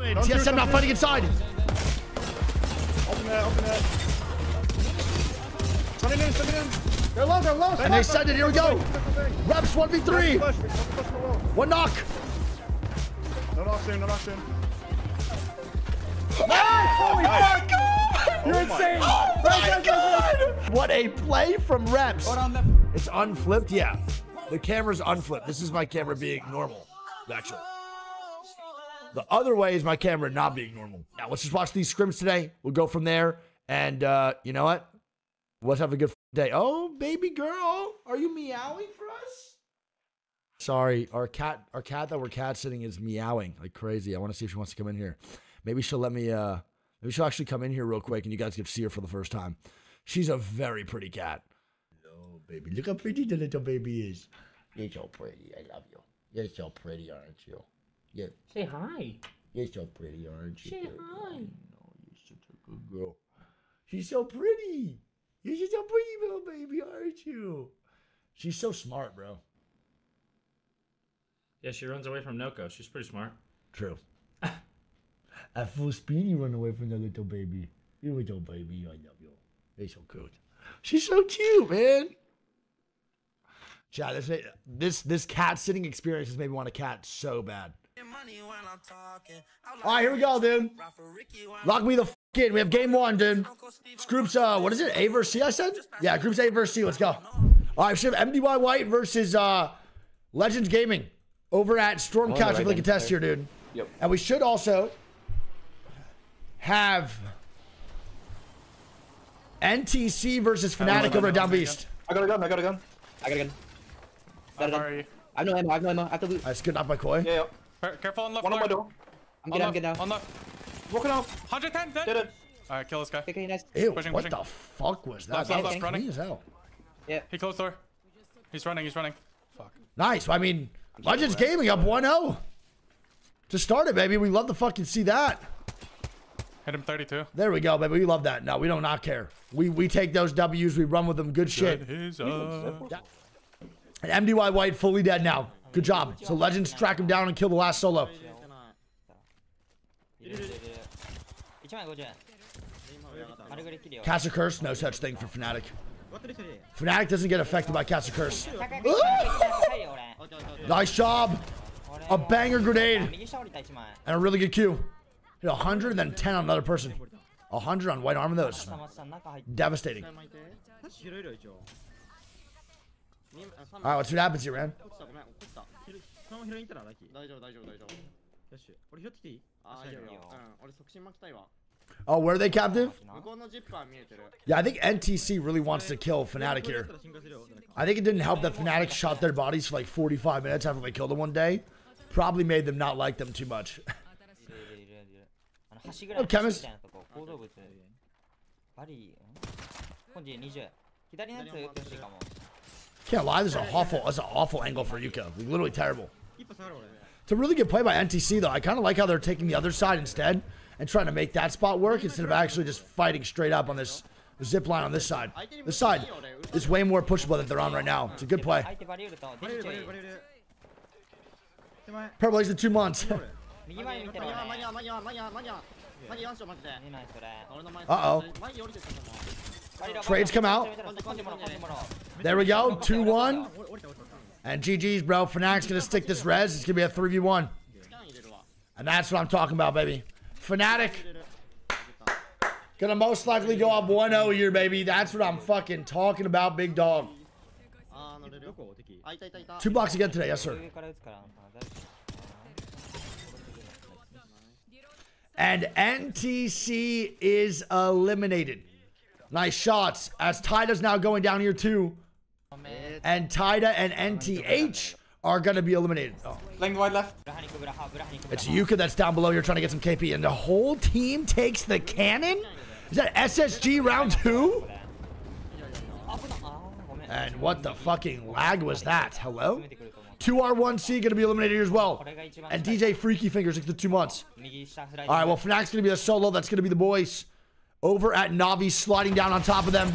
TSM now fighting inside. Open that, open that. Running in, stepping in. They're low, they're low. And they extended, here we go. Reps 1v3. One knock. No knock soon, no knock soon. Holy fuck! You're insane. Oh my god! What a play from Reps. It's unflipped, yeah. The camera's unflipped. This is my camera being normal, actually. The other way is my camera not being normal. Now, let's just watch these scrims today. We'll go from there. And you know what? Let's have a good day. Oh, baby girl. Are you meowing for us? Sorry. Our cat that we're cat sitting is meowing like crazy. I want to see if she wants to come in here. Maybe she'll let me, maybe she'll actually come in here real quick and you guys get to see her for the first time. She's a very pretty cat. Oh, baby. Look how pretty the little baby is. You're so pretty. I love you. You're so pretty, aren't you? Yeah. Say hi. You're so pretty, aren't you? Say hi. No, you're such a good girl. She's so pretty. You're such a pretty little baby, aren't you? She's so smart, bro. Yeah, she runs away from Noko. She's pretty smart. True. At full speed, you run away from the little baby. You little baby, I love you. You're so cute. She's so cute, man. Chad, this cat sitting experience has made me want a cat so bad. All right, here we go, dude. Lock me the f in. We have game one, dude. It's groups, what is it? A versus C, I said? Yeah, groups A versus C. Let's go. All right, we have MDY White versus Legends Gaming over at Storm Couch. If we can test here, dude. Yep. And we should also have NTC versus Fnatic over at Down Beast. I got a gun. I got a gun. I got a gun. I have no ammo. I have no ammo. I have to loot. That's good. Knock by Koi. Yeah, yeah. Careful on left. One on my door. I'm getting out. I'm getting out. On left. Walking out. 110. Dead. Dead. Dead. All right, kill this guy. Okay, nice. Ew, pushing, what pushing. The fuck was that? Left, left, running. As hell. Yeah. He closed door. He's running. He's running. Fuck. Nice. I mean, Legends Gaming up 1-0. To start it, baby. We love to fucking see that. Hit him 32. There we go, baby. We love that. No, we do not care. We take those W's. We run with them. Good shit. And MDY White fully dead now. Good job. So Legends track him down and kill the last solo. Caster Curse? No such thing for Fnatic. Fnatic doesn't get affected by Caster Curse. Nice job. A banger grenade. And a really good Q. Hit 100 and then 10 on another person. 100 on White Armor, those. Devastating. All right, let's see what happens here, man. Oh, were they captive? Yeah, I think NTC really wants to kill Fnatic here. I think it didn't help that Fnatic shot their bodies for like 45 minutes after they killed them one day. Probably made them not like them too much. Oh, chemist. Can't lie, this is an awful angle for Yuka. Literally terrible. It's a really good play by NTC, though. I kind of like how they're taking the other side instead and trying to make that spot work instead of actually just fighting straight up on this zip line on this side. This side is way more pushable than they're on right now. It's a good play. Parabolize the 2 months. Uh-oh. Trades come out. There we go. 2-1. And GG's, bro. Fnatic's going to stick this res. It's going to be a 3v1. And that's what I'm talking about, baby. Fnatic going to most likely go up 1-0 here, baby. That's what I'm fucking talking about, big dog. $2 again today. Yes, sir. And NTC is eliminated. Nice shots as Taida's now going down here too. And Taida and NTH are going to be eliminated. Oh. Lane wide left. It's Yuka that's down below here trying to get some KP. And the whole team takes the cannon? Is that SSG round 2? And what the fucking lag was that? Hello? 2R1C going to be eliminated here as well. And DJ Freaky Fingers, it's the 2 months. All right, well, Fnatic's going to be the solo. That's going to be the boys. Over at Navi, sliding down on top of them.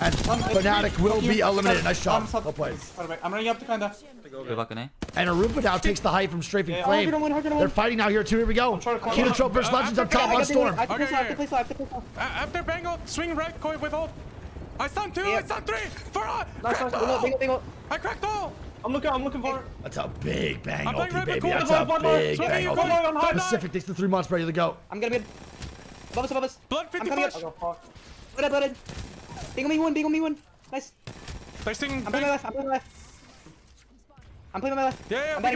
And Fnatic will be eliminated. Nice shot. Well played. I'm running up to kinda. And Arupa now takes the height from Strafing Flame. They're fighting now here too. Here we go. Kinotrope versus Legends up top on Storm. I have to play slow. After Bangle, swing right, Koi with ult. I stunned two, I stunned three. For all. I cracked all. I'm looking for it. That's a big bang ulti, baby. That's a big bang ulti. Pacific takes the 3 months ready to go. I'm gonna be above us. Blood 50 flash. Blooded. Big on me one. Nice. I'm playing my left. I'm playing my left. Yeah, we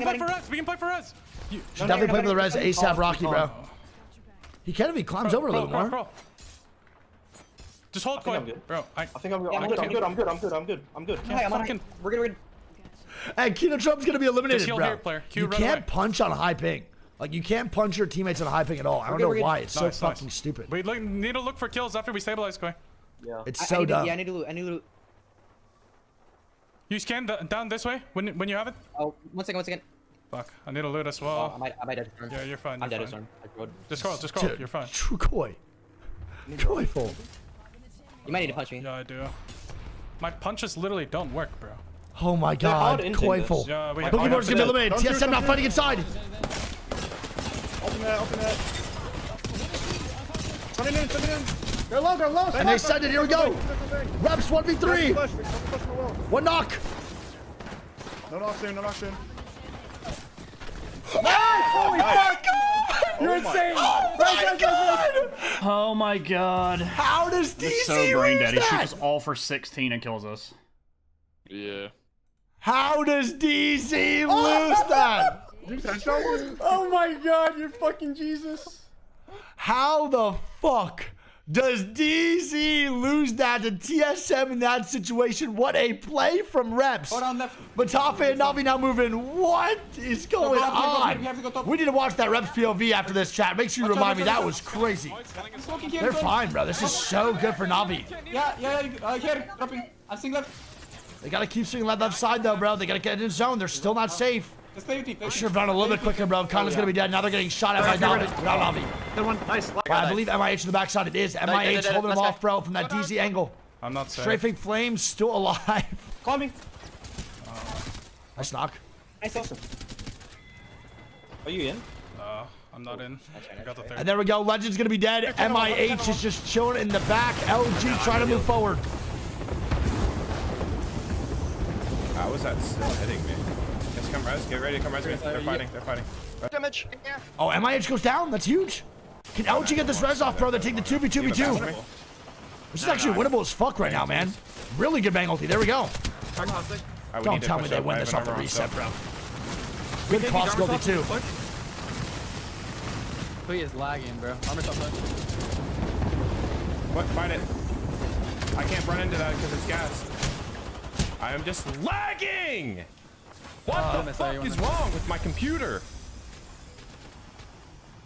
can play for res. Should definitely play for the res ASAP Rocky, bro. He can if he climbs over a little more. Just hold coin, bro. I think I'm good. I'm good. We're good. And Kinotrope's gonna be eliminated, bro. You can't punch on high ping. Like, you can't punch your teammates on high ping at all. I don't know why. It's so fucking stupid. We need to look for kills after we stabilize, Koi. Yeah. It's so dumb. Yeah, I need to loot. You scan down this way when you have it? Oh, one second. Fuck, I need to loot as well. Oh, I might dead storm. Yeah, you're fine. I'm dead storm. Just call. Dude, you're fine. True Koi. Koi full. You might need to punch me. Yeah, I do. My punches literally don't work, bro. Oh my god, Koi full. Yeah, Boogie Boarders gonna be eliminated. TSM not fighting inside. Open that. Turn it in. They're low. And they send it. Here we go. Reps 1v3. One knock. No knock soon. Holy fuck! You're insane. Oh my god. Oh my god. How does DC so brain daddy that? Shoots us all for 16 and kills us. Yeah. How does DC lose that? Oh my god, you're fucking Jesus. How the fuck does DZ lose that to TSM in that situation? What a play from Reps. Hold on, left. Matafe and Navi now moving. What is going on? We need to watch that Reps POV after this, chat. Make sure you remind me. That was crazy. They're fine, bro. This is so good for Navi. Yeah. Here, dropping. I swing left. They got to keep swinging left side, though, bro. They got to get in the zone. They're still not safe. They should have run a little bit quicker, bro. Connor's going to be dead. Now they're getting shot at by Navi. Not Navi. Good one. Nice. Wow, I believe MIH in the backside. It is. MIH holding him off, bro, from that DZ angle. I'm not safe. Strafing Flames still alive. Call me. Nice knock. Nice, awesome. Are you in? No, I'm not in. I got the third. And there we go. Legend's going to be dead. MIH is just chilling in the back. LG trying to move forward. How is that still hitting me? Come res, get ready, come res. They're fighting. Damage. Oh, MIH goes down. That's huge. Can LG get this res off, bro? They take the 2v2. This is actually winnable as fuck right now, man. Really good bang ulti. There we go. Don't tell me they win this off the reset, bro. Good cross ulti too. He is lagging, bro. What? Find it. I can't run into that because it's gas. I am just lagging. What the fuck is wrong with my computer?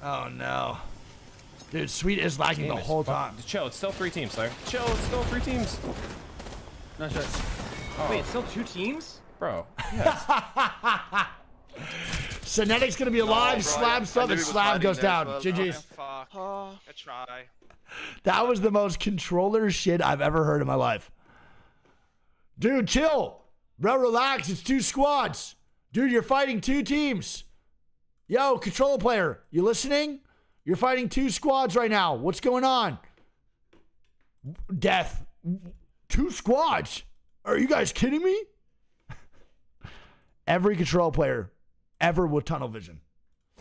Oh no. Dude, Sweet is lagging the whole time. Chill, it's still three teams, sir. Not sure. Oh. Wait, it's still two teams? Bro. Yes. Synetic's gonna be alive, Slab sub, and Slab goes down. GG's. Fuck. I try. That was the most controller shit I've ever heard in my life. Dude, chill. Bro, relax. It's two squads. Dude, you're fighting two teams. Yo, controller player, you listening? You're fighting two squads right now. What's going on? Death. Two squads? Are you guys kidding me? Every control player ever with tunnel vision.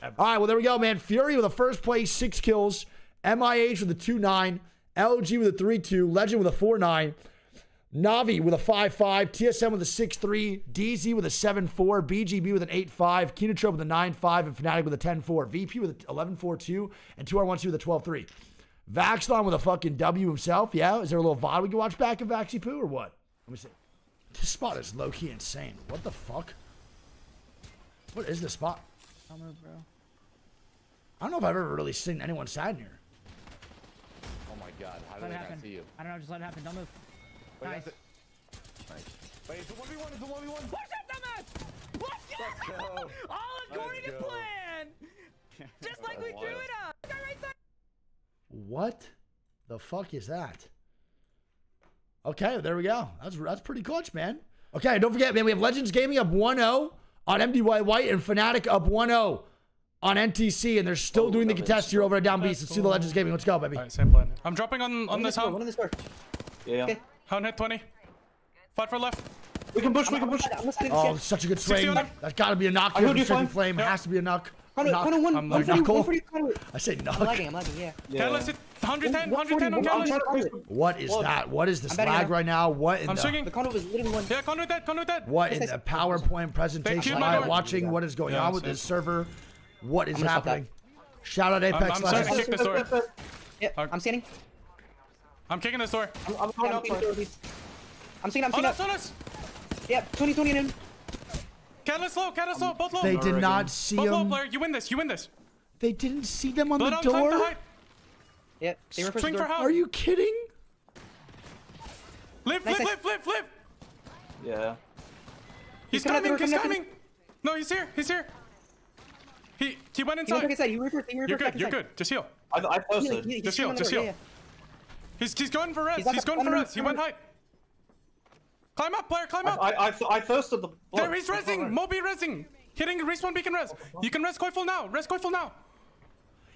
Ever. All right, well, there we go, man. Fury with a first place, 6 kills. MIH with a 2-9. LG with a 3-2. Legend with a 4-9. Navi with a 5-5, TSM with a 6-3, DZ with a 7-4, BGB with an 8-5, Kinotrope with a 9-5, and Fnatic with a 10-4, VP with an 11-4-2, and 2R1-2 with a 12-3. Vaxxon with a fucking W himself, yeah? Is there a little VOD we can watch back of Vaxxy Poo or what? Let me see. This spot is low-key insane. What the fuck? What is this spot? I don't know, bro. I don't know if I've ever really seen anyone sad in here. Oh my god, how did I not see you? I don't know, just let it happen. Don't move. Nice. Wait, it's a 1v1, it's a 1v1. Push it, dumbass! Let's go! All according to plan! Just like we drew it up! What the fuck is that? Okay, there we go. That's pretty clutch, man. Okay, don't forget, man, we have Legends Gaming up 1-0 on MDY White and Fnatic up 1-0 on NTC, and they're still doing the contest here over at Down Beast. Let's see the Legends Gaming. Let's go, baby. All right, same plan. I'm dropping on this hound. Yeah. Hound hit 20. Fight for left. We can push, Oh, such a good swing. That's gotta be a knock here. Flame has to be a knock. I say knock. I'm lagging, yeah. Catalyst hit 110, 110 on Catalyst. What is that? What is this lag right now? What in the... Yeah, conduit that, What in the PowerPoint presentation am I watching? What is going on with this server? What is happening? Shout out Apex Legends. I'm kicking this door. Yeah, I'm standing. I'm kicking this door. I'm seeing us. Yeah, 20 in him. Catalyst low, both low. They did not see him. Both low, player, you win this, They didn't see them on the door? Yeah, they were pushing for house. Are you kidding? Live, live. Yeah. He's timing, No, he's here, He went inside. You're good, Just heal. I posted. Just heal, He's going for res, He went high. Climb up, player, I thirsted the blood. There, he's resing, Moby resing. Hitting respawn beacon res. You can res Koiful now,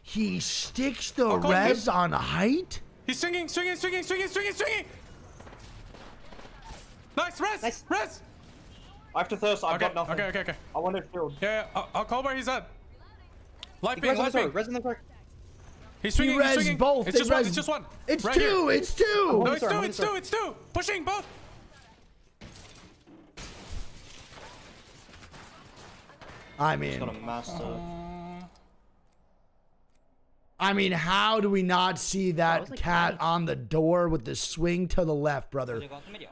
He sticks the res on height? He's swinging, swinging. Nice, res. I have to thirst, I've got nothing. Okay. I want to shield. Yeah, I'll call where he's at. Life beam, res in the park. He's swinging, both. It's just one, It's two, No, it's two, Pushing both. I mean, how do we not see that cat on the door with the swing to the left, brother?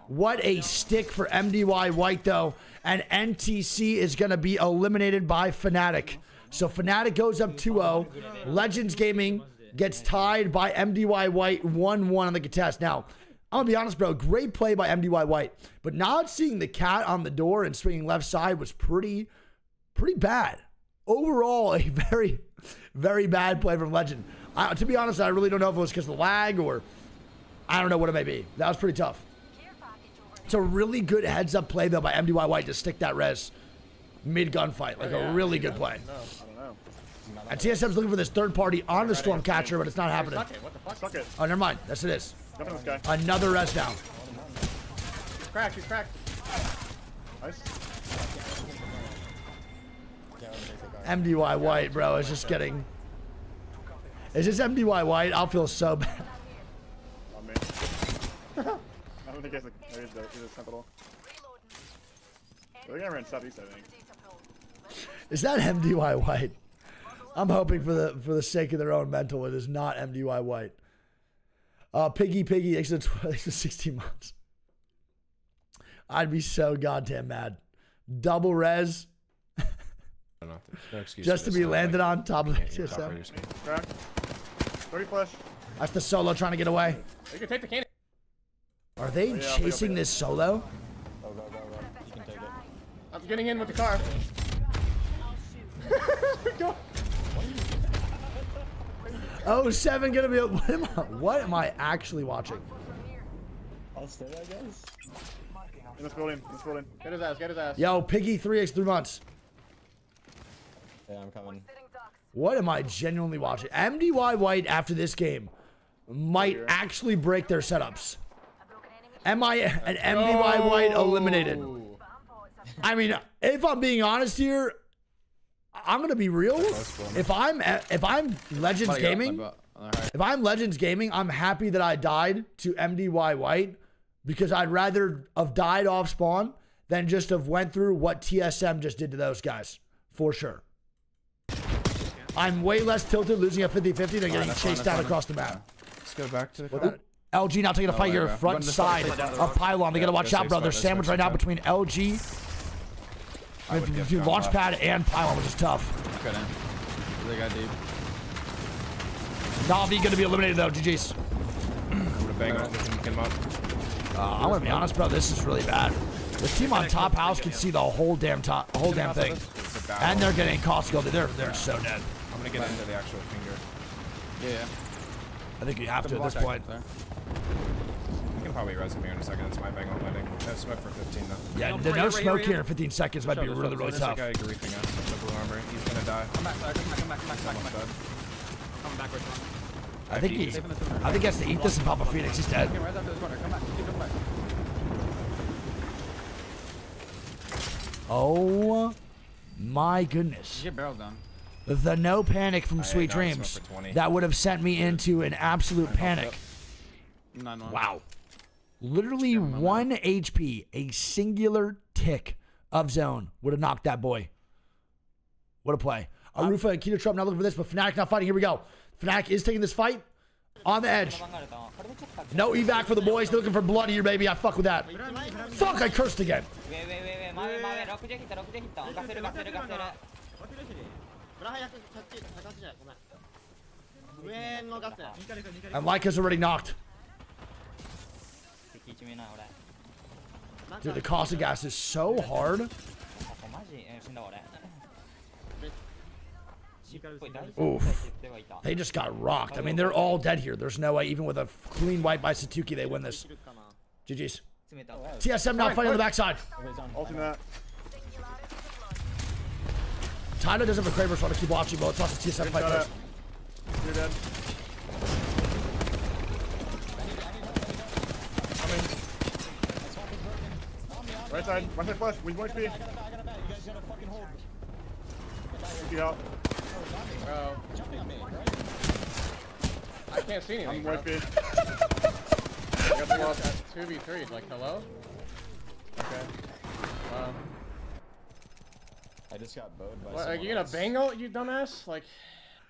What a stick for MDY White, though. And NTC is going to be eliminated by Fnatic. So Fnatic goes up 2-0. Legends Gaming gets tied by MDY White 1-1 on the contest. Now, I'm going to be honest, bro. Great play by MDY White. But not seeing the cat on the door and swinging left side was pretty... pretty bad. Overall, a very, very bad play from Legend. To be honest, I really don't know if it was because of the lag or I don't know what it may be. That was pretty tough. It's a really good heads-up play, though, by MDY White to stick that res mid-gunfight. Like, a really good play. And TSM's looking for this third party on the Storm Catcher, but it's not happening. Oh, never mind. Yes, it is. Another res down. He's cracked. Nice. MDY White, bro, is just getting... Is this MDY White? I'll feel so bad. I don't think he's a sentinel. They're gonna run southeast, I think. Is that MDY White? I'm hoping for the sake of their own mental, it is not MDY White. Piggy, thanks for 16 months. I'd be so goddamn mad. Double res. No excuse just to be landed on top of the TSM. That's the solo trying to get away. You can take the cannon. Are they chasing this solo? Go. You can take it. I'm getting in with the car. Oh, 7 gonna be. What am I actually watching? I'll stay, I guess. Let's roll in. Get his ass. Yo, Piggy 3x 3 months. Yeah, I'm coming. What am I genuinely watching? MDY White after this game might actually break their setups. MDY White eliminated. I mean, if I'm being honest here, I'm gonna be real. If I'm Legends Gaming, I'm happy that I died to MDY White because I'd rather have died off spawn than just have went through what TSM just did to those guys for sure. I'm way less tilted losing a 50-50 than getting chased down across the map. Let's go back to the LG now taking a fight here, front side of Pylon. They gotta watch out, bro. They're sandwiched right now between LG, between Launchpad and Pylon, which is tough. Navi gonna be eliminated though, GG's. I'm gonna be honest, bro. This is really bad. The team on top house can see the whole damn top, whole damn thing, and they're getting Costco. They're so dead. I'm gonna get into the actual finger. Yeah. I think you have to at this point. probably res him here in a second. That's my bang on landing. No smoke for 15 though. Yeah, no smoke here in 15 seconds might be really, really tough. There's a guy griefing us with the blue armor. He's gonna die. Come back, come back. Coming backwards. I think he has to eat this and pop a Phoenix. He's dead. Come back, come back. Oh my goodness. Get barreled down. The no panic from Sweet Dreams. That would have sent me into an absolute panic. Wow. Literally one HP, a singular tick of zone would have knocked that boy. What a play. Arufa and Kinotrope not looking for this, but Fnatic not fighting. Here we go. Fnatic is taking this fight on the edge. No evac for the boys. They're looking for blood here, baby. I fuck with that. Fuck, I cursed again. And Leica's already knocked. Dude, the cost of gas is so hard. Oof. They just got rocked. I mean, they're all dead here. There's no way, even with a clean wipe by Satuki, they win this. GG's. TSM now fighting on the backside. Ultimate. Tyler doesn't have a Kraber, so I want to keep watching, but let's watch the TSM fight first. You're dead. Coming. Right side flash. We might be. Get out. Bro. I can't see anything, bro. I'm wiping. I got the loss at 2v3. Like, hello? Okay. I just got bowed by someone. Are you gonna bangle, you dumbass? Like,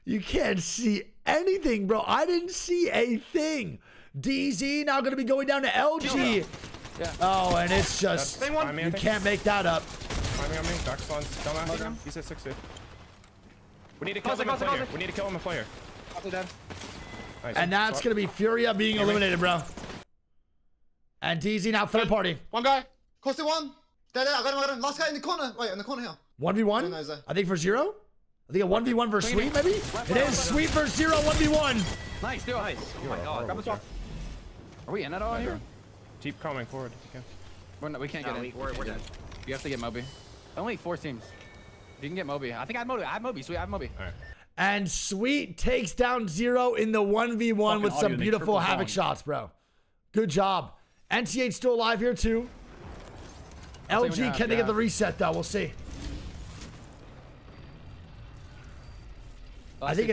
you can't see anything, bro. I didn't see a thing. DZ now gonna be going down to LG. Yeah. Oh, and it's just you can't make that up. He's at 60. We need to kill him and player. We need to kill him and player. And that's gonna be Furia being eliminated, bro. And DZ now third party. One guy. Close to one. Dead. I got him. Last guy in the corner. Wait, in the corner here. 1v1? I think for Zero? I think a 1v1 versus Sweet, maybe? It is Sweet versus Zero, 1v1. Nice, do it, nice. Oh my god. Grab the top. Are we in at all here? Keep coming forward. Yeah. We can't get in. We're dead. You have to get Moby. Only 4 teams. You can get Moby. I think I have Moby. I have Moby. Sweet, I have Moby. All right. And Sweet takes down Zero in the 1v1 fucking with some beautiful Havoc shots, bro. Good job. NTH still alive here, too. LG, can they get the reset, though? We'll see. I think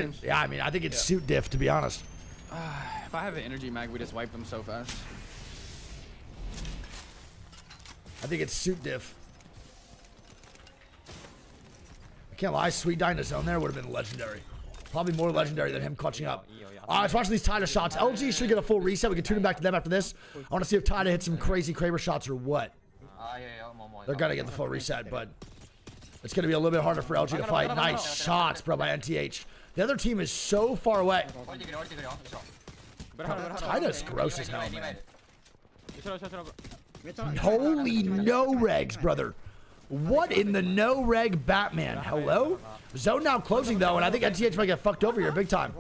it's suit diff, to be honest. If I have an energy mag, we just wipe them so fast. I think it's suit diff. I can't lie, Sweet dying to zone there would have been legendary. Probably more legendary than him clutching up. Alright, let's watch these Tidal shots. LG should get a full reset. We can tune him back to them after this. I want to see if Tidal hits some crazy Kraber shots or what. They're gonna get the full reset, but it's gonna be a little bit harder for LG to fight. Nice shots, bro, by NTH. The other team is so far away. Tida's gross as hell, man. Holy no regs, brother. What in the no reg Batman? Hello? Zone now closing, though, and I think NTH might get fucked over here big time.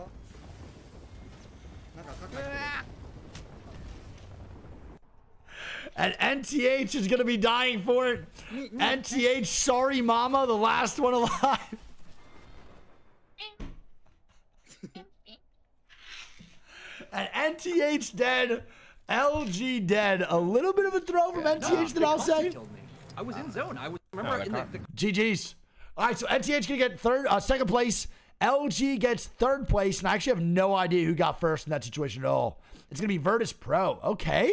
And NTH is going to be dying for it. NTH, sorry mama, the last one alive. And NTH dead, LG dead. A little bit of a throw from NTH that I'll say. I was in zone. I was GG's. All right, so NTH going to get second place. LG gets third place, and I actually have no idea who got first in that situation at all. It's going to be Virtus Pro. Okay.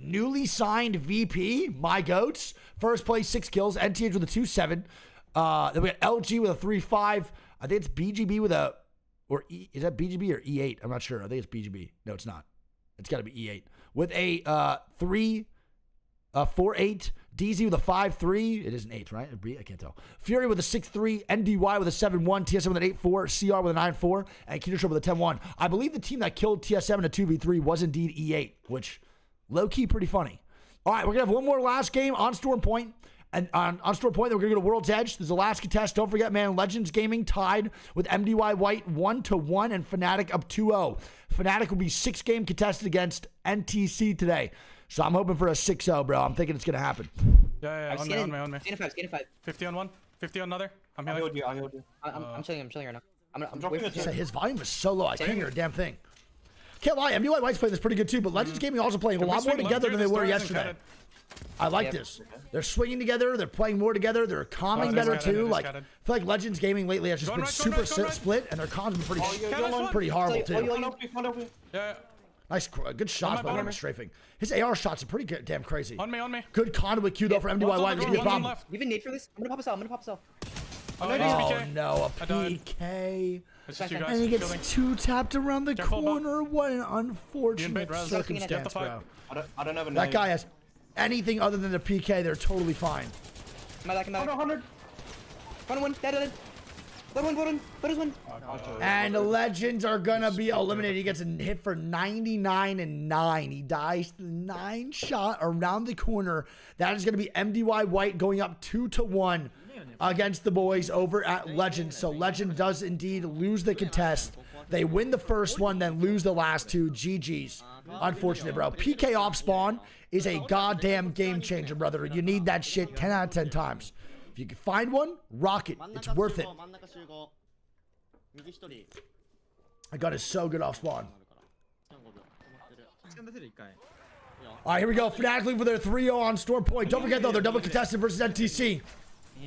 Newly signed VP, my goats. First place, 6 kills. NTH with a 2-7. Then we got LG with a 3-5. I think it's BGB with a, or E, is that BGB or E8? I'm not sure. I think it's BGB. No, it's not. It's got to be E8. With a 3-4-8. DZ with a 5-3. It is an 8, right? I can't tell. Fury with a 6-3. MDY with a 7-1. TSM with an 8-4. CR with a 9-4. And Kinotrope with a 10-1. I believe the team that killed TSM in a 2v3 was indeed E8, which... low-key, pretty funny. All right, we're going to have one more last game on Storm Point. And on Storm Point, we're going to go to World's Edge. This is the last contest. Don't forget, man, Legends Gaming tied with MDY White 1-1 and Fnatic up 2-0. Fnatic will be 6-game contested against NTC today. So I'm hoping for a 6-0, bro. I'm thinking it's going to happen. Yeah, yeah, yeah. On me. 50 on one. 50 on another. I'm chilling right now. I'm dropping the turret. His volume is so low. I can't hear a damn thing. Can't lie, MDY White's playing this pretty good too, but Legends Gaming also playing a lot more together than they were yesterday. I like this. They're swinging together. They're playing more together. They're calming better too. Like, I feel like Legends Gaming lately has just been super split, and their comms have been pretty horrible too. Yeah. Nice, good shots by him strafing. His AR shots are pretty good, damn crazy. On me. Good conduit Q though for MDY White. It's gonna be a problem. You even need for this? I'm gonna pop us out. Oh no, a PK. And he gets two tapped around the corner. What an unfortunate circumstance, bro. I don't have a name. That guy has anything other than a PK, they're totally fine. And the Legends are gonna be eliminated. He gets a hit for 99 and 9. He dies the 9 shot around the corner. That is gonna be MDY White going up 2-1 against the boys over at Legends. So Legend does indeed lose the contest. They win the first one, then lose the last two. GG's. Unfortunate, bro. PK off spawn is a goddamn game changer, brother. You need that shit 10 out of 10 times. If you can find one, rock it. It's worth it. I got it so good off spawn. All right, here we go. Fnatic lead for their 3-0 on Storm Point. Don't forget, though, they're double contested versus NTC.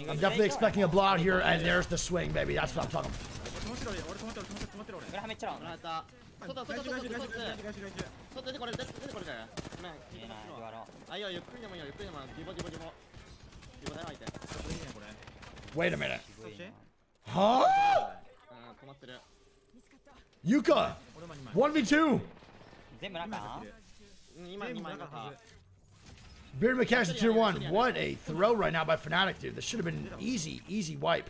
I'm definitely expecting a blowout here, and there's the swing, baby. That's what I'm talking about. Wait a minute. Huh? Yuka! 1v2! Beard McCash is tier 1. What a throw right now by Fnatic, dude. This should have been an easy, easy wipe.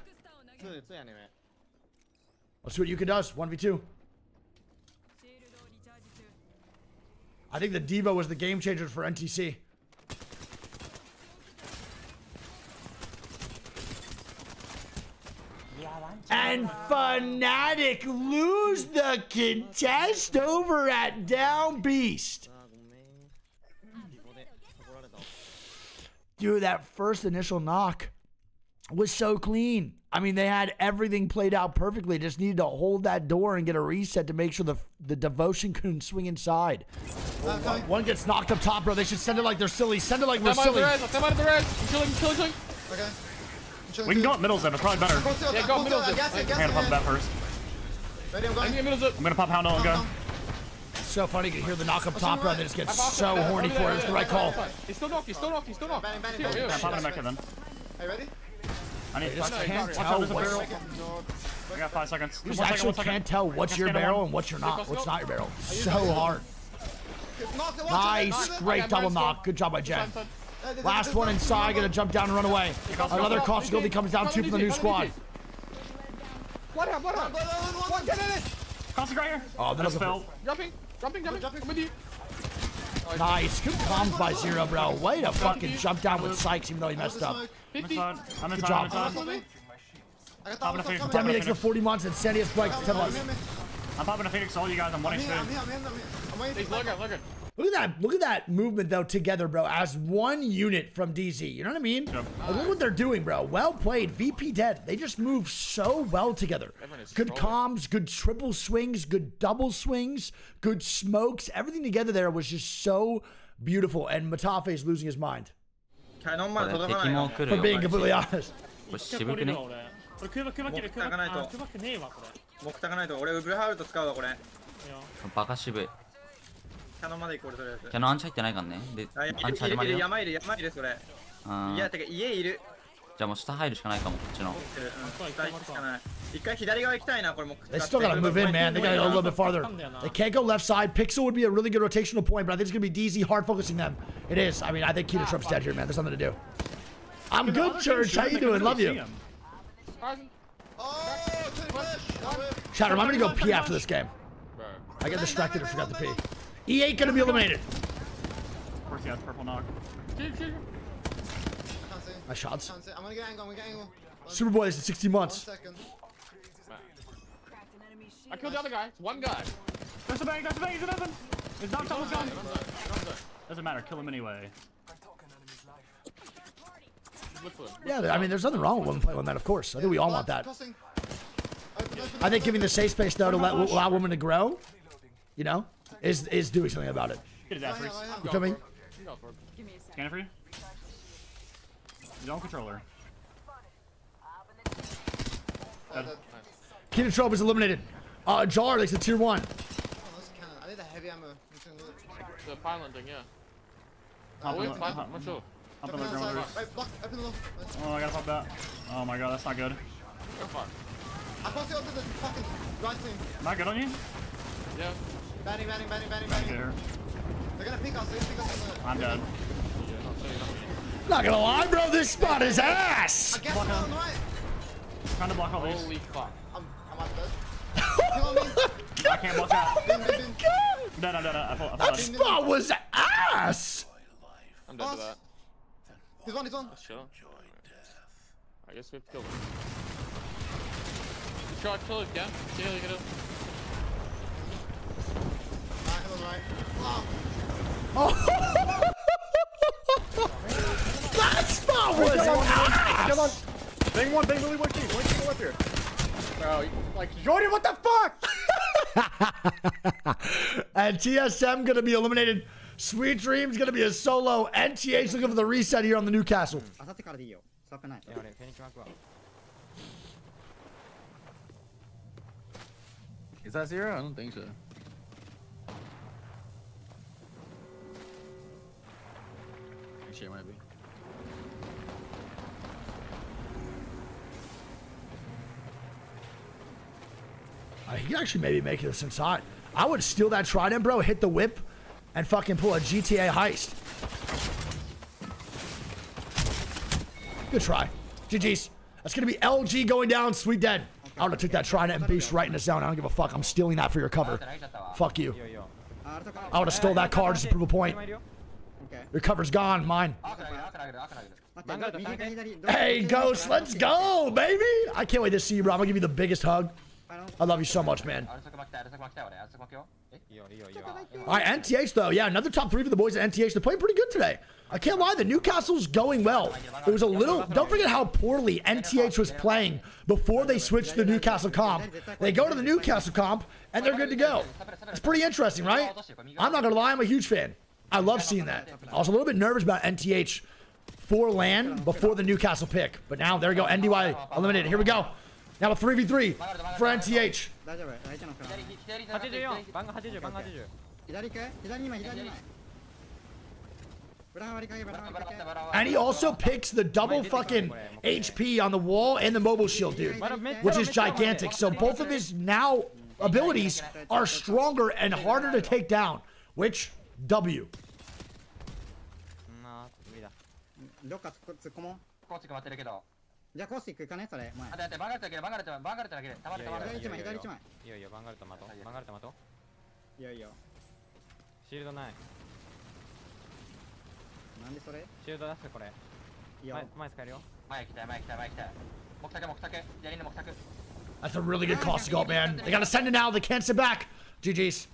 Let's see what Yuka does. 1v2. I think the Devo was the game changer for NTC. And Fnatic lose the contest over at Down Beast. Dude, that first initial knock was so clean. I mean, they had everything played out perfectly. Just needed to hold that door and get a reset to make sure the devotion couldn't swing inside. One gets knocked up top, bro. They should send it like they're silly. Send it like we're silly. I'm killing. Okay. We can go up middle zone. It's probably better. Yeah, go up middle zone. I'm going to pop that first. I'm going to pop Hound on and go. It's so funny. You can hear the knock up top, bro. They just get so horny for it. It's the right call. He's still knocked. I'm popping back in then. Are you ready? I got 5 seconds. You actually can't tell what's your barrel and what's your not. What's not your barrel. So hard. Nice. Great double knock. Good job by Jen. Last one inside, gonna jump down and run away. Another cost of guilty comes down two for the new squad. Oh, that fell. Jumping. Nice, good comms by Zero, bro. Way to fucking jump down with Sykes, even though he messed up. Good job. Demi takes the 40 months and Sandy has breaks 10 months. I'm popping a Phoenix to all you guys. I'm 1 HP. Look at that movement though together, bro, as one unit from DZ. You know what I mean? Yep. Look what they're doing, bro. Well played. VP dead. They just move so well together. Good comms, good triple swings, good double swings, good smokes. Everything together there was just so beautiful. And Matafe is losing his mind. For being completely honest. They still gotta move in, man. They gotta go a little bit farther. They can't go left side. Pixel would be a really good rotational point, but I think it's gonna be DZ hard focusing them. It is. I mean, I think Kinotrope's dead here, man. There's nothing to do. I'm good, Church. How you doing? Love you. Shatter, I'm gonna go pee after this game. I got distracted and forgot to pee. E8 gonna be eliminated. Of course he has purple knock. Nice shots. I'm gonna get angle, Superboy is at 60 months. I killed the other guy. One guy. That's a bang, he's an oven. He's knocked on his gun. Doesn't matter, kill him anyway. Yeah, I mean, there's nothing wrong with women playing on that, of course. I think we all want that. I think giving the safe space, though, to let, allow women to grow, you know, is doing something about it. Get it, you coming? Scan it for you? You don't control her. Kinotrope is eliminated. Jar takes the tier 1. I need the heavy ammo. The pylon thing, yeah. I'm sure. Open the ground. Wait, block, open the door. Oh, I gotta pop that. Oh my god, that's not good. I can't open the fucking right thing. Not good on you? Yeah. Banning, banning. They're gonna pick us, I'm dead. Not gonna lie, bro, this spot is ass! I guess I'm on the right. Trying to block all these. Holy fuck. I'm out of bed. I can't block that. Oh my god! No, that spot was ass! I'm dead to that. He's one, I guess we have to kill him. Try to kill him, yeah? See how you get him. Oh! That spot was ass! Come on! Bang one, bang, really one key. One key, go up here. Bro, like, Jordan, what the fuck? And TSM gonna be eliminated. Sweet Dream's gonna be a solo. NTH looking for the reset here on the Newcastle. Is that zero? I don't think so. Actually, it might be. He could actually maybe make it this inside. I would steal that trident, bro. Hit the whip. And fucking pull a GTA heist. Good try. GG's. That's going to be LG going down. Sweet dead. I would have took that Trident and Beast right in the zone. I don't give a fuck. I'm stealing that for your cover. Fuck you. I would have stole that car just to prove a point. Your cover's gone. Mine. Hey, Ghost. Let's go, baby. I can't wait to see you, bro. I'm going to give you the biggest hug. I love you so much, man. Alright, NTH though, yeah, another top 3 for the boys at NTH. They're playing pretty good today. I can't lie, the Newcastle's going well. It was a little, don't forget how poorly NTH was playing before they switched to the Newcastle comp. They go to the Newcastle comp, and they're good to go. It's pretty interesting, right? I'm not gonna lie, I'm a huge fan. I love seeing that. I was a little bit nervous about NTH for LAN before the Newcastle pick. But now, there we go, NDY eliminated, here we go. Now a 3v3 for NTH. And he also picks the double fucking HP on the wall and the mobile shield, dude, which is gigantic. So both of his now abilities are stronger and harder to take down, which W. That's a really good cost to go, man. They gotta send it now. They can't sit back. GG's.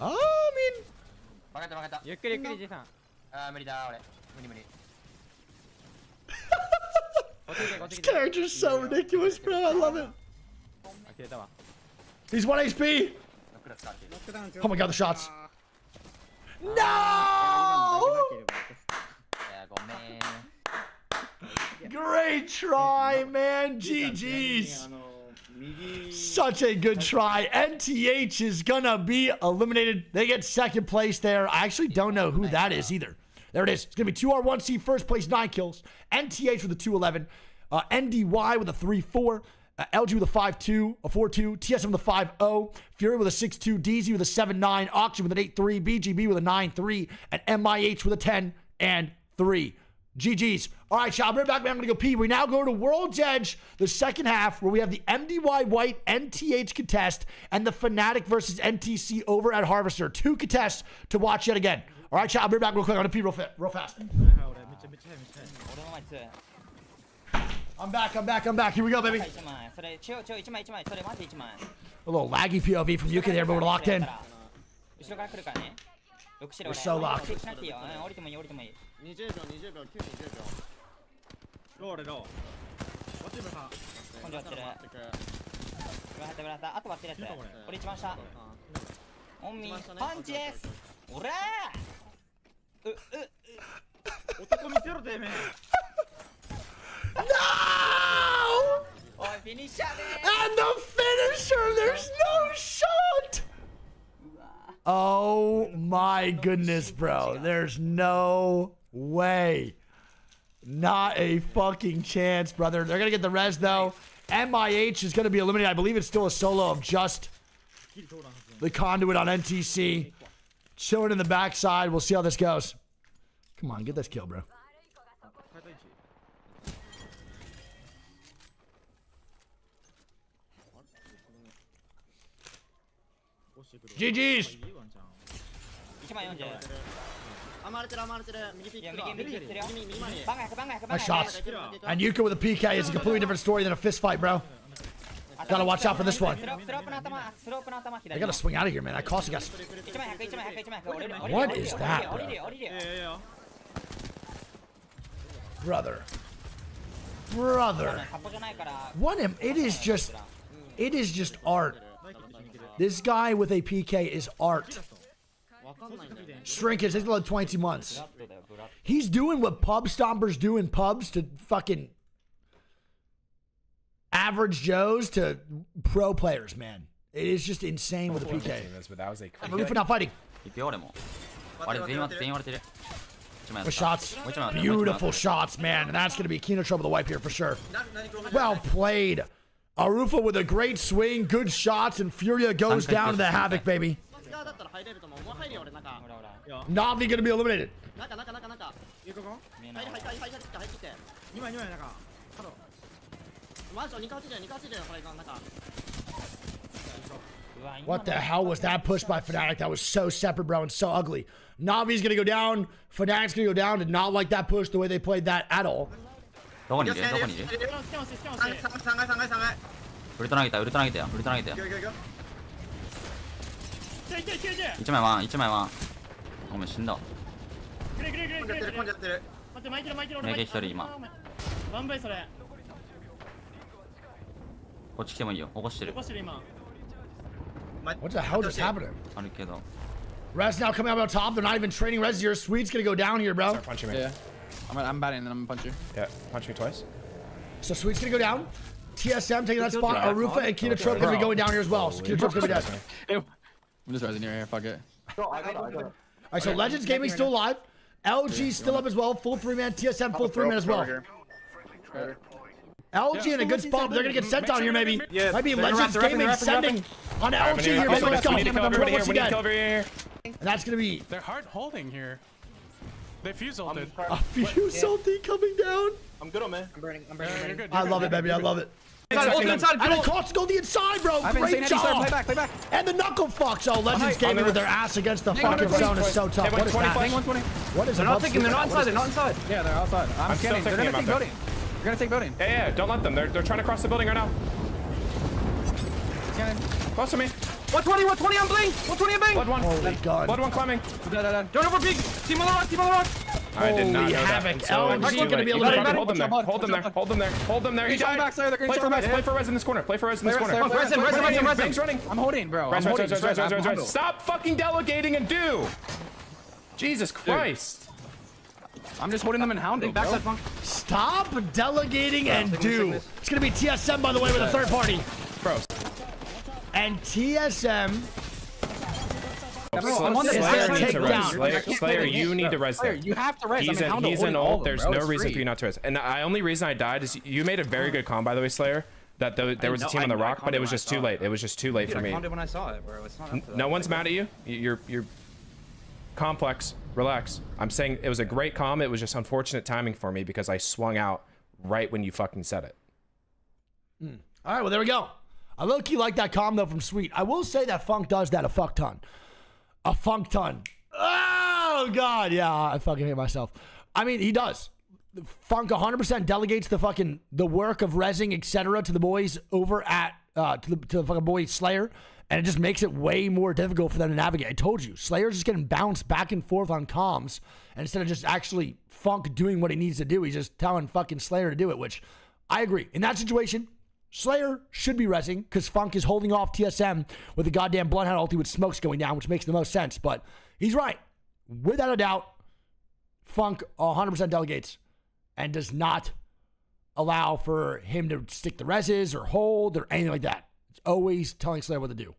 Oh, I mean. This character's so ridiculous, bro. I love it. He's 1 HP. Oh my god, the shots. No! Great try, man. GG's. Such a good try. NTH is gonna be eliminated. They get second place there. I actually don't know who that is either. There it is. It's going to be 2R1C, first place, 9 kills. NTH with a 2-11. NDY with a 3-4. LG with a 5-2, a 4-2. TSM with a 5-0. Furia with a 6-2. DZ with a 7-9. Oxygen with an 8-3. BGB with a 9-3. And MIH with a 10-3. GG's. All right, y'all. I'll be right back, man. I'm going to go pee. We now go to World's Edge, the second half, where we have the MDY White NTH contest and the Fnatic versus NTC over at Harvester. 2 contests to watch yet again. All right, chat, I'll be back real quick. I'm going to pee real fast. I'm back. Here we go, baby. A little laggy POV from Yuka there, but we're locked in. We're so locked. No! And the finisher! There's no shot! Oh my goodness, bro. There's no way. Not a fucking chance, brother. They're gonna get the res though. MIH is gonna be eliminated. I believe it's still a solo of just the conduit on NTC. Chilling in the backside. We'll see how this goes. Come on, get this kill, bro. GG's. Nice shots. And Yuka with a PK is a completely different story than a fist fight, bro. Gotta watch out for this one. I gotta swing out of here, man. I cost you guys. What is that, bro? Brother. It is just art. This guy with a PK is art. Shrinkage, they still have 22 months. He's doing what pub stompers do in pubs to fucking average Joes to pro players, man. It is just insane with a PK. I'm rooting for not fighting. For shots. Beautiful shots, man. And that's going to be Kinotrope with the wipe here for sure. Well played. Arufa with a great swing, good shots, and Furia goes down to the Havoc, baby. Navi gonna be eliminated. What the hell was that push by Fnatic? That was so separate, bro, and so ugly. Navi's gonna go down. Fnatic's gonna go down. Did not like that push, the way they played that at all. どこにいる？どこにいる？ウルト投げた、ウルト投げたよ、ウルト投げたよ。1枚ワン、1枚ワン。ごめん、死んだ。1人今。こっち来てもいいよ、起こしてる。What the hell just happened? あるけど。Rez now coming up on top. They're not even training. Rez, your sweet's gonna go down here, bro. I'm batting and then I'm gonna punch you. Yeah, punch me twice. So Sweet's gonna go down. TSM taking that spot. Arufa and Kinotrope gonna be going down here as well. So Kinotrope's gonna be dead. I'm just rising here. Fuck it. All right, so Legends Gaming still alive. LG still up as well. Full 3-man. TSM full 3-man as well. LG in a good spot. They're gonna get sent down here maybe. Might be Legends Gaming sending on LG here. Maybe let's go. And that's gonna be. They're hard holding here. They fuse ulted. A fuse ulted coming down. I'm good on man. I'm burning. Yeah, you're good. I love it, baby. I love it. And it costs to go the inside, bro. Great job. Play back. And the knuckle fucks. Oh, Legends Gaming with their ass against the fucking zone is so tough. What is that? What is that? They're not thinking. They're not inside. Yeah, they're outside. I'm kidding. They're gonna take building. Yeah. Don't let them. They're trying to cross the building right now. Close to me. 120 on Bling! 120 on Bling! Blood 1. Holy God. Blood 1 climbing. Don't over peek! Team on the rock, I did not know Havoc. That. LG going to be able to hold them there. He died. Play for Rez in this corner. Rez running. I'm holding, bro. Rez. Stop fucking delegating and do! Jesus Christ. I'm just holding them and hounding, bro. Stop delegating and do. It's going to be TSM, by the way, with a third party. Bro. And TSM Slayer, you need to res there. You have to res. He's an ult. There's no reason for you not to res. And the only reason I died is you made a very good con, by the way, Slayer. That there was a team on the rock, but it was just too late. It was just too late for me. When I saw it, bro. It's not no one's mad at you. You're complex. Relax. I'm saying it was a great com. It was just unfortunate timing for me because I swung out right when you fucking said it. All right. Well, there we go. I low-key like that comm, though, from Sweet. I will say that Funk does that a fuck ton. Oh, God, yeah, I fucking hate myself. I mean, he does. Funk 100% delegates the fucking the work of rezzing, etc., to the boys over at to the fucking boy Slayer, and it just makes it way more difficult for them to navigate. I told you, Slayer's just getting bounced back and forth on comms, and instead of just actually Funk doing what he needs to do, he's just telling fucking Slayer to do it, which I agree. In that situation, Slayer should be rezzing because Funk is holding off TSM with the goddamn Bloodhound ulti with smokes going down, which makes the most sense, but he's right. Without a doubt, Funk 100% delegates and does not allow for him to stick the reses or hold or anything like that. It's always telling Slayer what to do.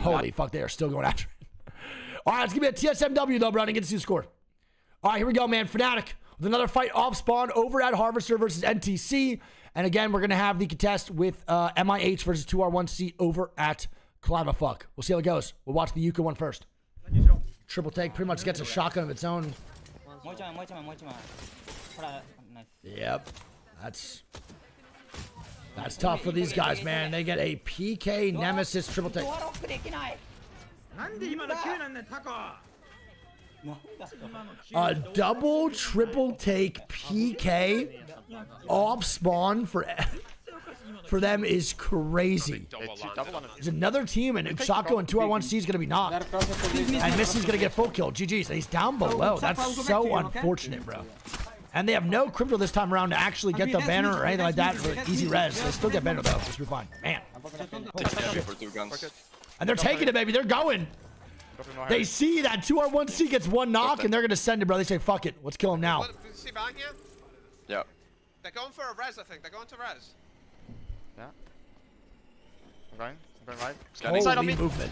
Holy fuck, they are still going after it. All right, let's give me a TSMW though, bro, and get to see the score. All right, here we go, man. Fnatic with another fight off spawn over at Harvester versus NTC. And again, we're going to have the contest with MIH versus 2R1C over at Climafuck. We'll see how it goes. We'll watch the Yuka one first. Triple Take pretty much gets a shotgun of its own. Yep. That's tough for these guys, man. They get a PK Nemesis Triple Take. A double Triple Take PK off spawn for them is crazy. There's another team, and Shako and 2R1C is going to be knocked. And Missy's going to get full kill. GG's. And he's down below. That's so unfortunate, bro. And they have no crypto this time around to actually get the banner or anything like that for an easy res. They still get banner, though. This will be fine. Man. And they're taking it, baby. They're going. They see that 2R1C gets one knock, and they're going to send it, bro. They say, fuck it. Let's kill him now. Yeah. They're going for a res, I think. They're going to res. Yeah. I'm going right. Holy side on me. Movement.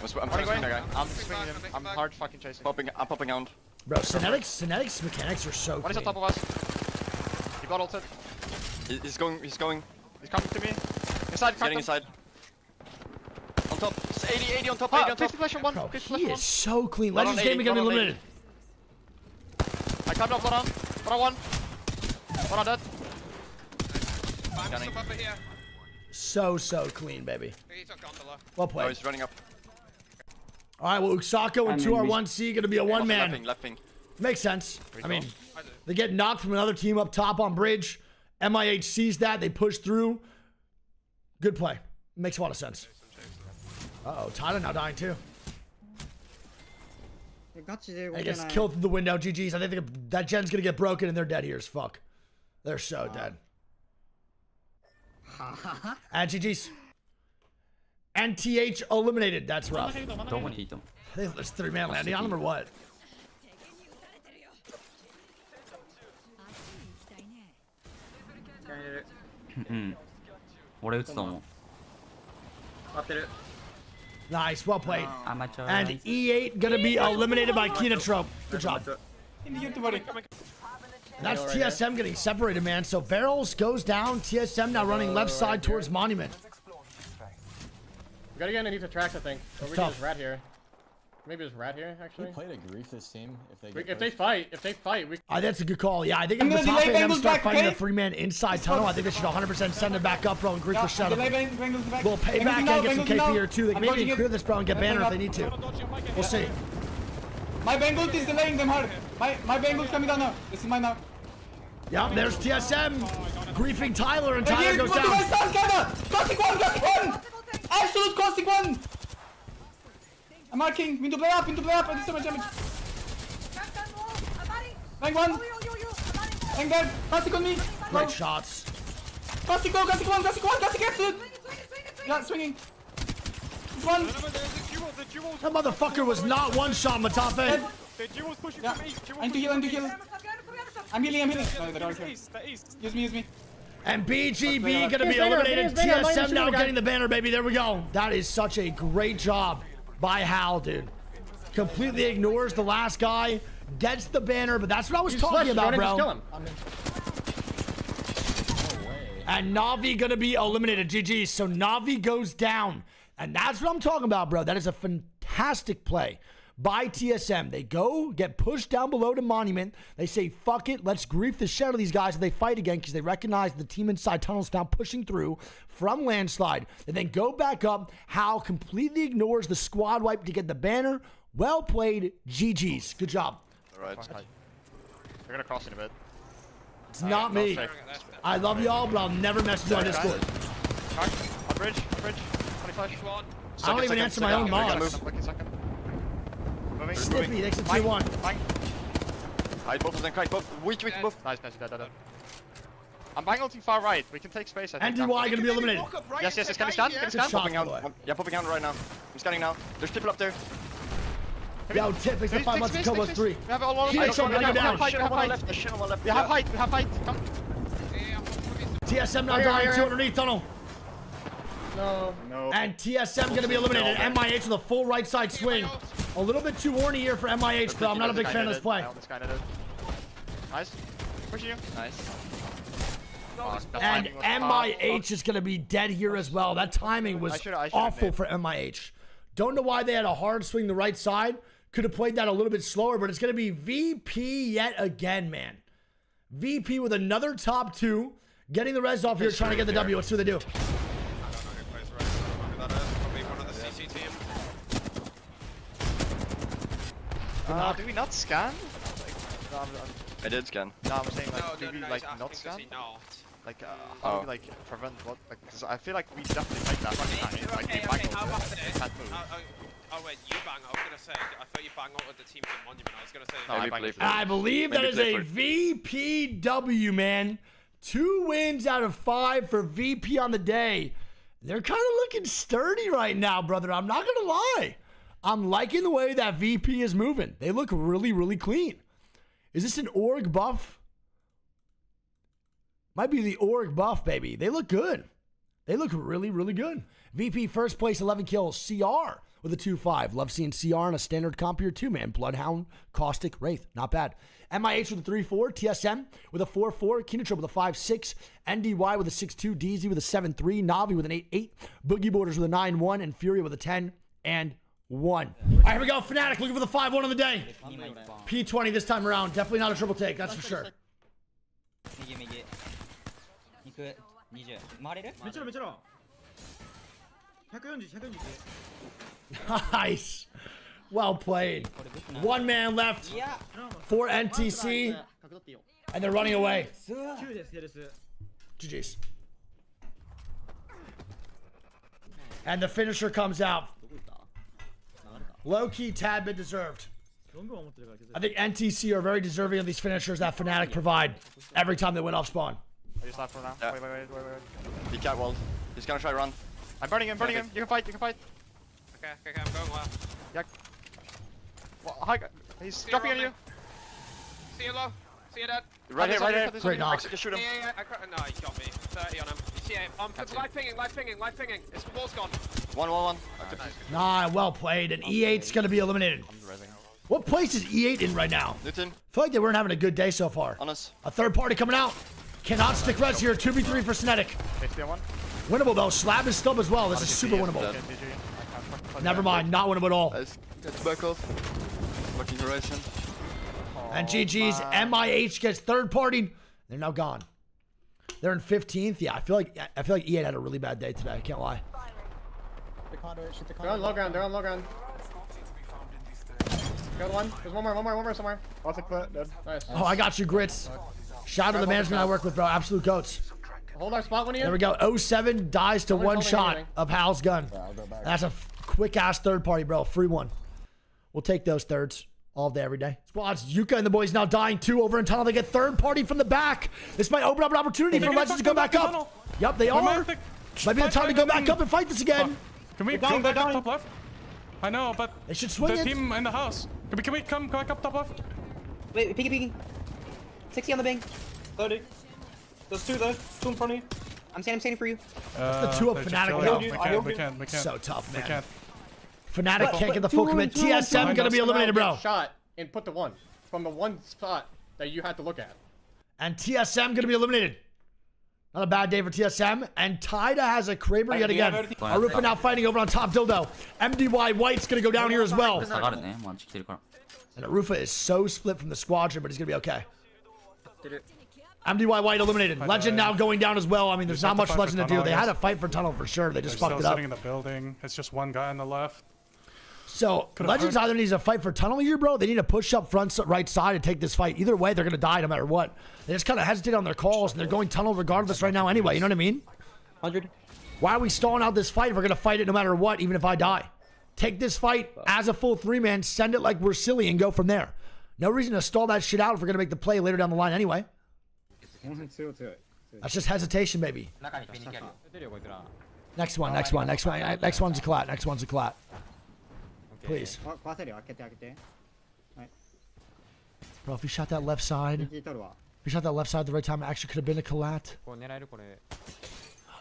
I'm swinging that guy. I'm swinging him. I'm hard fucking chasing. I'm popping out. Bro, Synetics mechanics are so good. One is on top of us. He got ulted. He's going. He's coming to me. Inside, getting inside. On top. It's 80 on top. 80 on top. 50 flash on one. Bro, he is so clean. Legends Gaming gonna be eliminated. I can't block one. One on dead. So clean, baby. Well played. Oh, he's running up. All right, well, Usako and 2R1C gonna be a one-man. Left thing. Makes sense. I mean, they get knocked from another team up top on bridge. MIH sees that. They push through. Good play. Makes a lot of sense. Uh-oh, Tyler now dying too. He gets killed through the window. GG's. I think that gen's gonna get broken, and they're dead here as fuck. They're so dead. And GG's. NTH eliminated. That's rough. Don't want to eat them. I think there's 3-man landing on them or what? Nice. Well played. And E8 gonna be eliminated by Kinotrope. Good job. And that's TSM getting separated, man. So Barrels goes down. TSM now running left side towards Monument. We gotta get underneath the tracks, I think. Or we can just rat here. Maybe just rat here, actually. We played a grief this team. If they fight, we... that's a good call. Yeah, I think if the top of them start fighting the 3-man inside tunnel, I think they should 100% send them back up, bro, and grief for setup. We'll pay back and get some KP here, too. They can maybe clear this, bro, and get banner if they need to. We'll see. My Bengal is delaying them hard. My Bengal's coming down now. This is mine now. Yep, there's TSM griefing Tyler, and Tyler goes down. Classic one! Absolute classic one! I'm marking. Window play up. I did so much damage. Bang one. Bang dead. Classic on me. Great shots. Classic one. Classic absolute. Yeah, swinging. One. That motherfucker was not one shot, Matafe. Yeah. I need to heal. I'm healing. Use me. And BGB gonna be eliminated. TSM now getting the banner, baby. There we go. That is such a great job by Hal, dude. Completely ignores the last guy, gets the banner, but that's what I was talking about, bro. And Navi gonna be eliminated. GG. So Navi goes down. And that's what I'm talking about, bro. That is a fantastic play by TSM. They go, get pushed down below to Monument. They say, fuck it, let's grief the shit out of these guys. And they fight again because they recognize the team inside tunnels now pushing through from Landslide. They then go back up. Hal completely ignores the squad wipe to get the banner. Well played. GG's. Good job. All right. They're gonna cross in a bit. It's not me. I love y'all, but I'll never message on Discord. Charge. On bridge. On bridge. 20 flash. I don't even answer my own mods. Stiffy, next to 2-1. Hide both of them, kite both. We can both. Nice, nice, dead, dead, dead. I'm buying ulti far right. We can take space, I think. NDY gonna be eliminated. Right, yes, yes, yes, can you stand? Can you stand? Popping out. Yeah, popping out right now. I'm scanning now. There's people up there. Yo, Tip makes the 5 months and Cobos 3. We have all on left. We have height. We have height. We have height. Come. TSM now dying, 2 underneath tunnel. No. No. And TSM gonna be eliminated. MIH with a full right side swing. A little bit too horny here for MIH, though. I'm not a big fan of this play. Nice. Pushing you. Nice. And MIH is going to be dead here as well. That timing was awful for MIH. Don't know why they had a hard swing the right side. Could have played that a little bit slower, but it's going to be VP yet again, man. VP with another top two. Getting the res off here, trying to get the W. Let's see what they do. I don't know who plays right. Probably one of the CC team. Do we not scan? I did scan. No, I'm saying, like, do we, like, not scan? Like, how do we, like, prevent what? Like, cause I feel like we definitely make that right now. Like, we bang out with it. Oh, wait, you bang out. I was gonna say, I thought you bang out with the team from Monument. I was gonna say, no, I believe that is a VPW, man. 2 wins out of 5 for VP on the day. They're kind of looking sturdy right now, brother. I'm not gonna lie. I'm liking the way that VP is moving. They look really, really clean. Is this an org buff? Might be the org buff, baby. They look good. They look really, really good. VP first place, 11 kills. CR with a 2-5. Love seeing CR in a standard comp here too, man. Bloodhound, Caustic, Wraith. Not bad. MIH with a 3-4. TSM with a 4-4. Kinotrope with a 5-6. NDY with a 6-2. DZ with a 7-3. Navi with an 8-8. Boogie Boarders with a 9-1. And Furia with a 10-1. All right, here we go. Fnatic looking for the 5-1 on the day. P20 this time around. Definitely not a triple take, that's for sure. Nice. Well played. 1 man left for NTC. And they're running away. GG's. And the finisher comes out. Low-key, tad bit deserved. I think NTC are very deserving of these finishers that Fnatic provide every time they went off spawn. I just left for now. Yeah. Wait, wait, wait, wait, wait. He can't wall. He's gonna try to run. I'm burning him, burning him. You can fight, you can fight. Okay, okay, I'm going left. Yeah. Well, hi, he's dropping on you. See you low. See you dead. Right here, right here. Great knock. Shoot him. Yeah, yeah, yeah. No, he got me. 30 on him. Yeah, I'm live pinging, live pinging, live pinging. His wall's gone. 1-1-1. Nah, well played. And E8's gonna be eliminated. What place is E8 in right now? Newton. I feel like they weren't having a good day so far. On us. A third party coming out. Cannot stick res here. 2v3 for Fnatic. Winnable though. Slab is stub as well. This is super winnable. Never mind. Not winnable at all. It's back off. Fucking duration. And GG's. MIH gets third partied. They're now gone. They're in 15th. Yeah, I feel like E8 had a really bad day today. I can't lie. They're on low ground. They're on low ground. Got one. There's one more somewhere. Nice. Oh, I got you, Grits. Shout out to the management I work with, bro. Absolute goats. Hold our spot when you. There we go. 07 dies to one shot of Hal's gun. That's a quick ass third party, bro. Free one. We'll take those thirds. All day, every day. Squads, Yuka and the boys now dying too over in tunnel. They get third party from the back. This might open up an opportunity for Legends to go back up. Yep, they are. Might be the time to go back up and fight this again. Can we go back up top left? I know, but they should swing the team in the house. Can we come back up top left? Wait, piggy. 60 on the bang. 30. Those two though. Two in front of you. I'm standing for you. That's the two of Fnatic. We can't. So tough, man. We can't. Fnatic can't get the full commit. TSM gonna be eliminated, bro. Shot and put the one from the one spot that you had to look at. And TSM gonna be eliminated. Not a bad day for TSM. And Tida has a Kraber yet again. Arufa now fighting over on top Dildo. MDY White's gonna go down here as well. And Arufa is so split from the squadron, but he's gonna be okay. MDY White eliminated. Legend now going down as well. I mean, there's not much Legend to do. They had a fight for tunnel for sure. They just fucked it up. They're still sitting in the building. It's just one guy on the left. So Legends either needs to fight for tunnel here, bro. They need to push up front right side and take this fight. Either way, they're going to die no matter what. They just kind of hesitate on their calls, and they're going tunnel regardless right now anyway. You know what I mean? 100. Why are we stalling out this fight if we're going to fight it no matter what, even if I die? Take this fight as a full three-man, send it like we're silly, and go from there. No reason to stall that shit out if we're going to make the play later down the line anyway. That's just hesitation, baby. Next one. Next one's a clat. Please. Bro, if he shot that left side. The right time, it actually could have been a collat.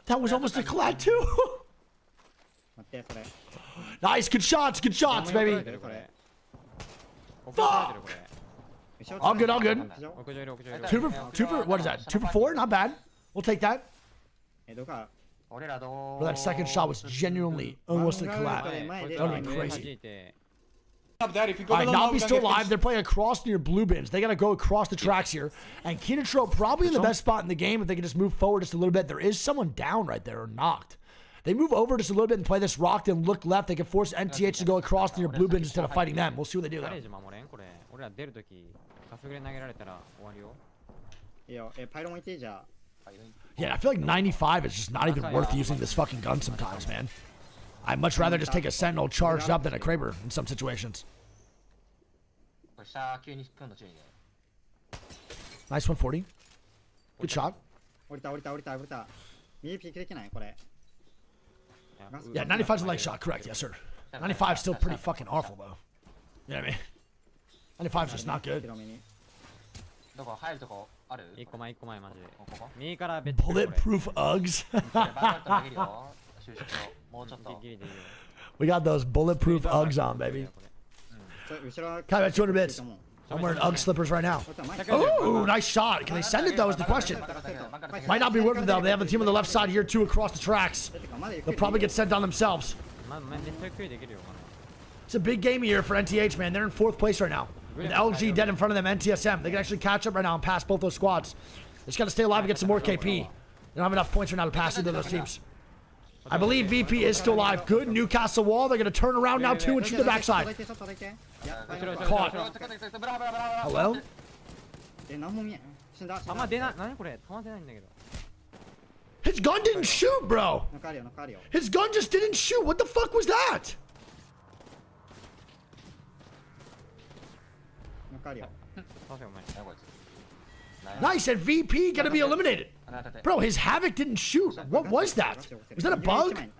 That was almost a collat too. Nice, good shots, baby. Fuck. All good, all good. Two for, what is that? 2 for 4, not bad. We'll take that. Well, that second shot was genuinely almost a collapse. That would have been crazy. Alright, Navi's still alive. They're playing across near blue bins. They got to go across the tracks here. And Kinotrope probably in the best spot in the game if they can just move forward just a little bit. There is someone down right there, or knocked. They move over just a little bit and play this rocked and look left. They can force NTH to go across near blue bins instead of fighting them. We'll see what they do though. Yeah, I feel like 95 is just not even worth using this fucking gun sometimes, man. I'd much rather just take a Sentinel charged up than a Kraber in some situations. Nice 140. Good shot. Yeah, 95's a leg shot, correct, yes sir. 95's still pretty fucking awful though. You know what I mean? 95's just not good. Bulletproof Uggs. We got those bulletproof Uggs on, baby. Kai, about 200 bits. I'm wearing Ugg slippers right now. Ooh, nice shot. Can they send it, though, is the question. Might not be worth it, though. They have a team on the left side here, too, across the tracks. They'll probably get sent on themselves. It's a big game here for NTH, man. They're in 4th place right now. With LG dead in front of them, NTSM. They can actually catch up right now and pass both those squads. They just got to stay alive and get some more KP. They don't have enough points right now to pass either of those teams. I believe VP is still alive. Good. Newcastle wall. They're going to turn around now, too, and shoot the backside. Caught. Hello? His gun didn't shoot, bro. His gun just didn't shoot. What the fuck was that? Nice, and VP gonna be eliminated. Bro, his Havoc didn't shoot. What was that? Was that a bug? And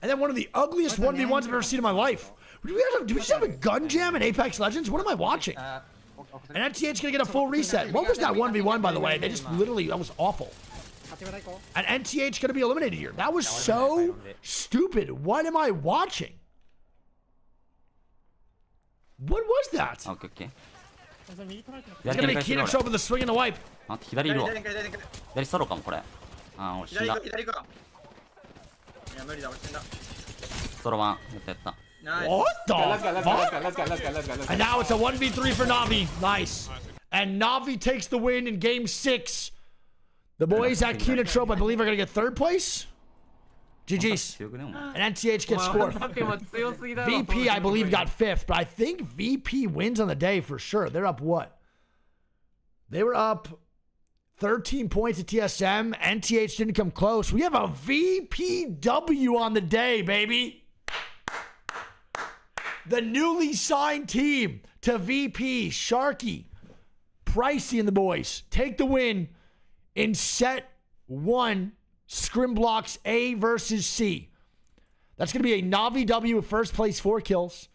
then one of the ugliest 1v1s I've ever seen in my life. Do we just have a gun jam in Apex Legends? What am I watching? And NTH gonna get a full reset. What was that 1v1, by the way? They just literally, that was awful. And NTH gonna be eliminated here. That was so stupid. What am I watching? What was that? Okay. It's gonna be Kinotrope with the swing and the wipe. What the fuck? And now it's a 1v3 for Navi. Nice. And Navi takes the win in game 6. The boys at Kinotrope, I believe, are gonna get 3rd place. GG's. And NTH gets 4th. VP, I believe, got 5th, but I think VP wins on the day for sure. They're up what? They were up 13 points at TSM. NTH didn't come close. We have a VPW on the day, baby. The newly signed team to VP, Sharky, Pricey, and the boys take the win in set 1. Scrim blocks A versus C. That's going to be a Navi W with 1st place 4 kills.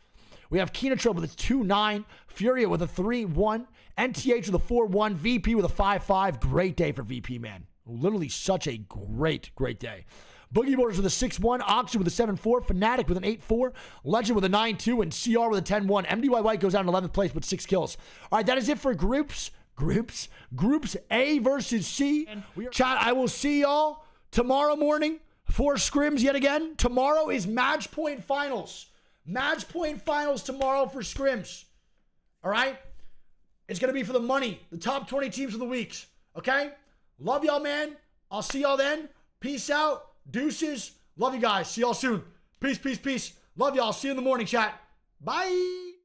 We have Kinotrope with a 2-9. Furia with a 3-1. NTH with a 4-1. VP with a 5-5. Great day for VP, man. Literally such a great, great day. Boogie Boarders with a 6-1. Oxygen with a 7-4. Fnatic with an 8-4. Legend with a 9-2. And CR with a 10-1. MDY White goes down to 11th place with 6 kills. All right, that is it for groups A versus C. Chat, I will see y'all tomorrow morning for scrims yet again. Tomorrow is match point finals. Match point finals tomorrow for scrims. All right? It's going to be for the money. The top 20 teams of the weeks. Okay? Love y'all, man. I'll see y'all then. Peace out. Deuces. Love you guys. See y'all soon. Peace. Love y'all. See you in the morning, chat. Bye.